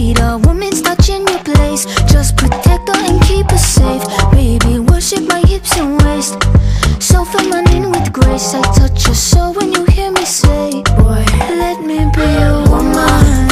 need a woman's touch in your place. Just protect her and keep her safe. Baby, worship my hips and waist, so feminine with grace. I touch your soul when you hear me say, boy, let me be a woman.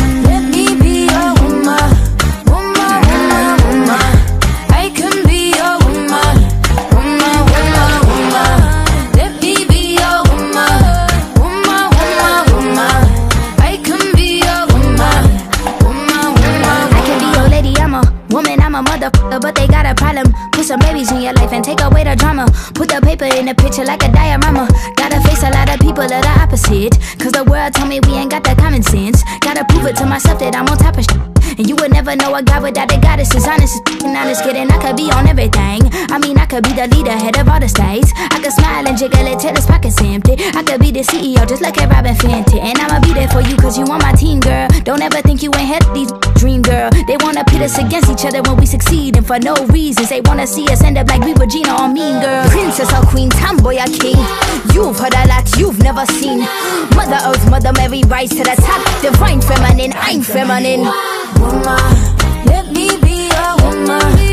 But they got a problem. Put some babies in your life and take away the drama. Put the paper in the picture like a diorama. Gotta face a lot of people of the opposite, cause the world told me we ain't got that common sense. Gotta prove it to myself that I'm on top of shit. And you would never know a guy without a goddess. Is honest and honest kidding, I could be on everything. I mean, I could be the leader, head of all the states. I could smile and jiggle it till his pockets empty. I could be the CEO just like a Robin Fenton. And I'ma be there for you cause you on my team, girl. Don't ever think you ain't had these dream, girl. They wanna pit us against each other when we succeed, and for no reasons they wanna see us end up like we Regina or Mean Girl. Princess or queen, tomboy or king, you've heard a lot you've never seen. Mother Earth, Mother Mary, rise to the top. Divine feminine, I'm feminine. Woman, let me be a woman.